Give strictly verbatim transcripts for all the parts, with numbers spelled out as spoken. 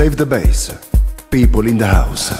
Save the bass. People in the house.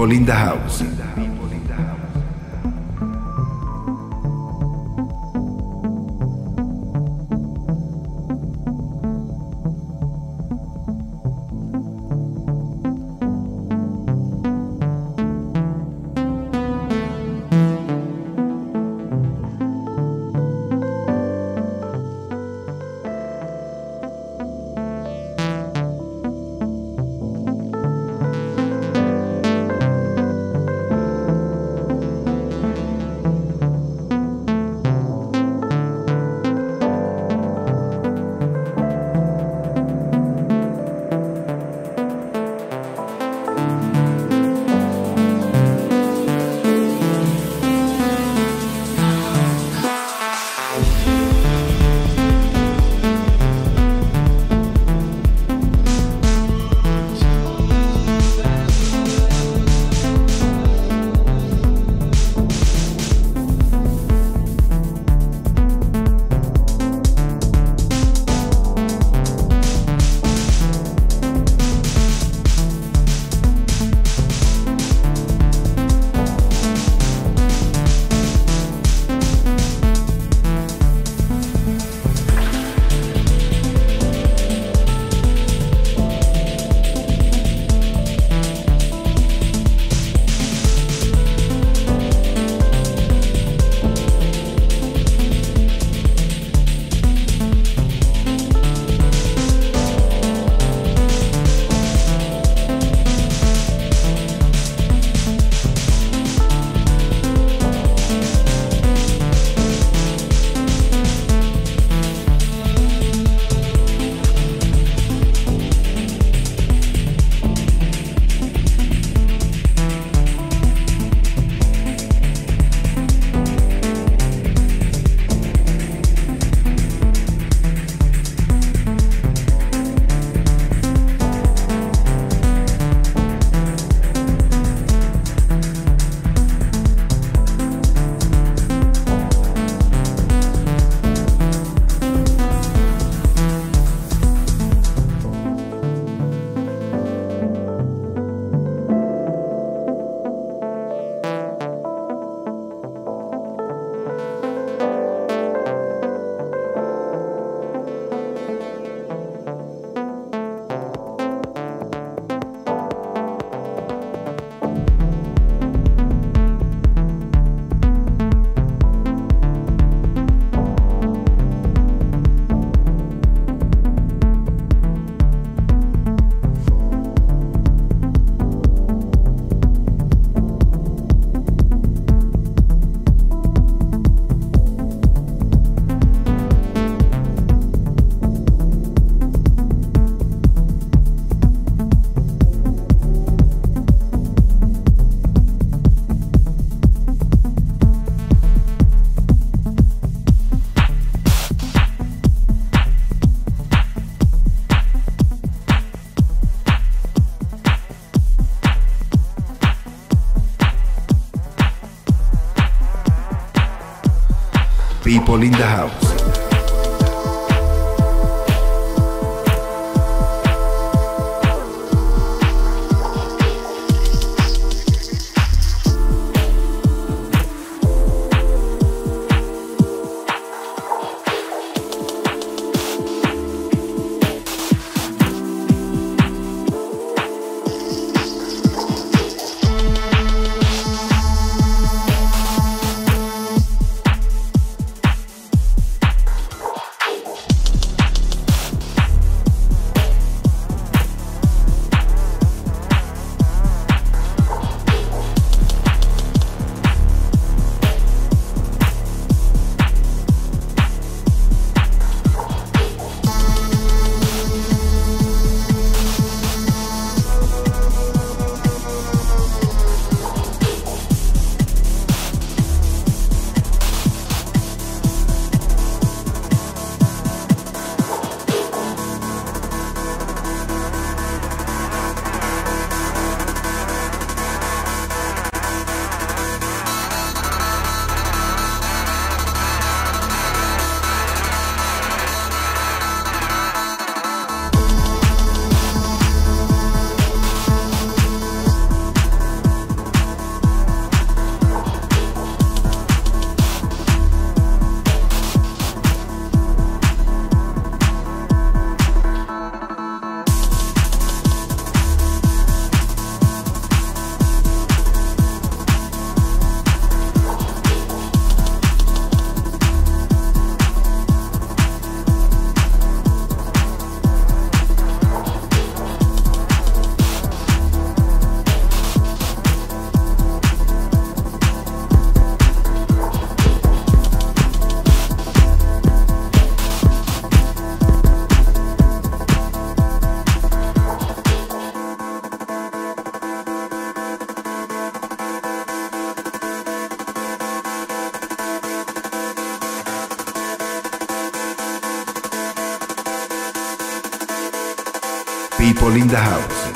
People in the house. People in the house. People in the House.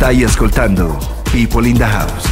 Stai ascoltando People in the House.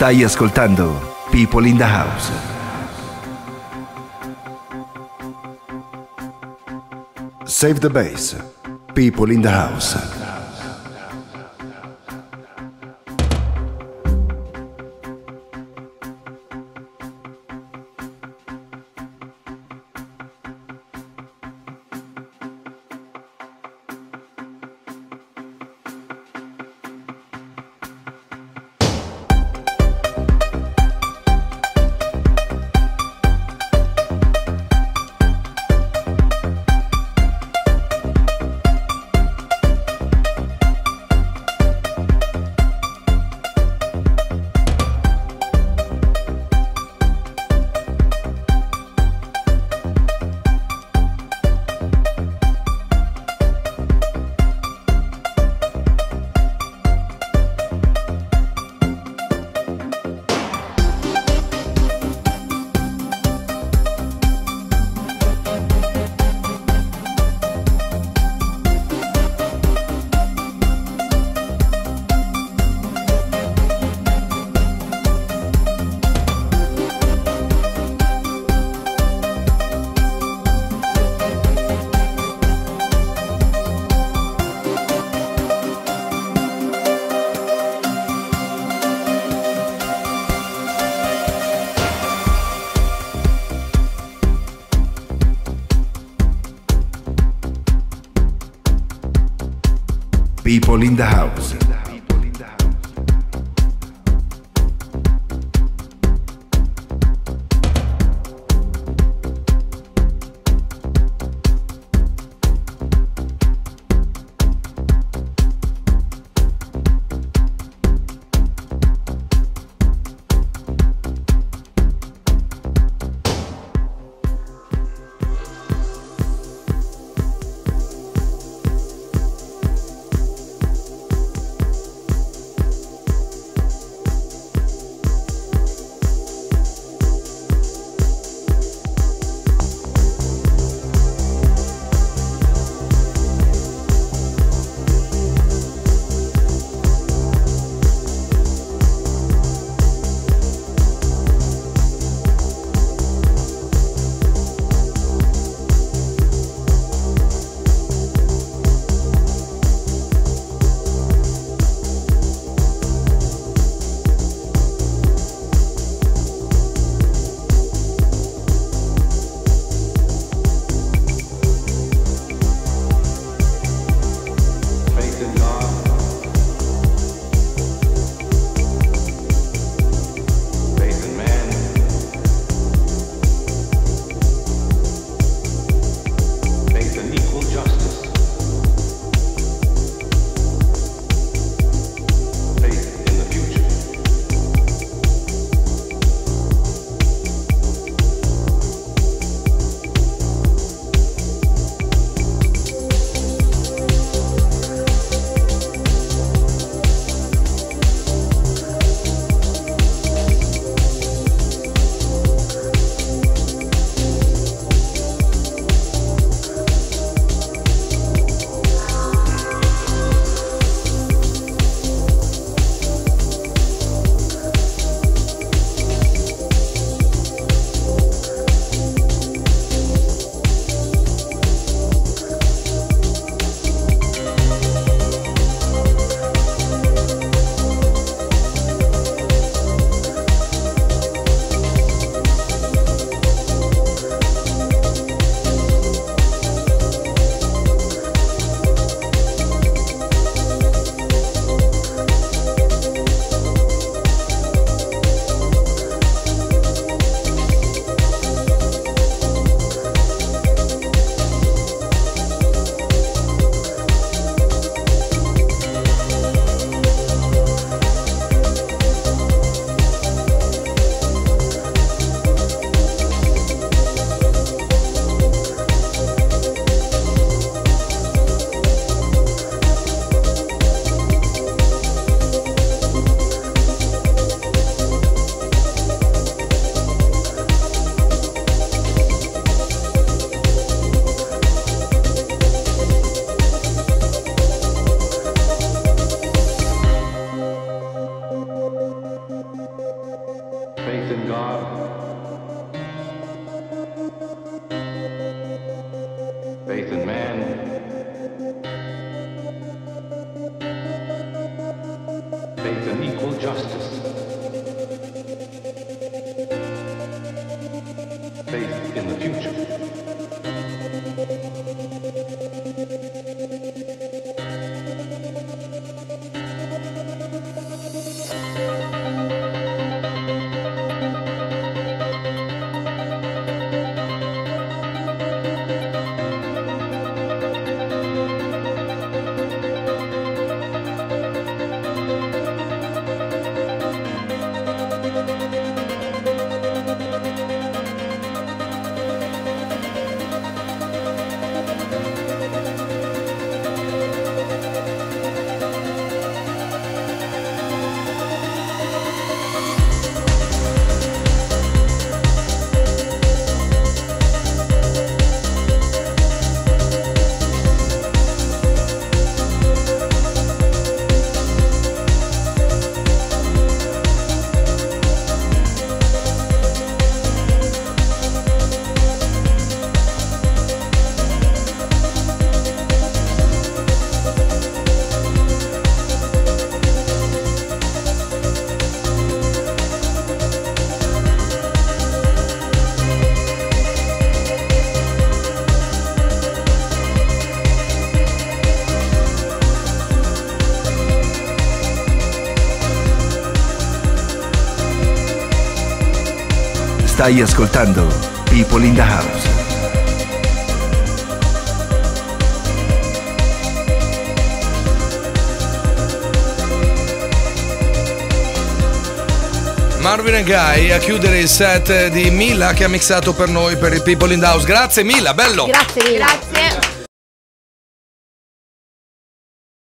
Stai ascoltando People in the House. Save the bass. People in the house. People in the house. faith in man, faith in equal justice, faith in the future. Stai ascoltando People in the House. Marvin e Guy a chiudere il set di Mila, che ha mixato per noi per il People in the House. Grazie Mila, bello. Grazie, grazie.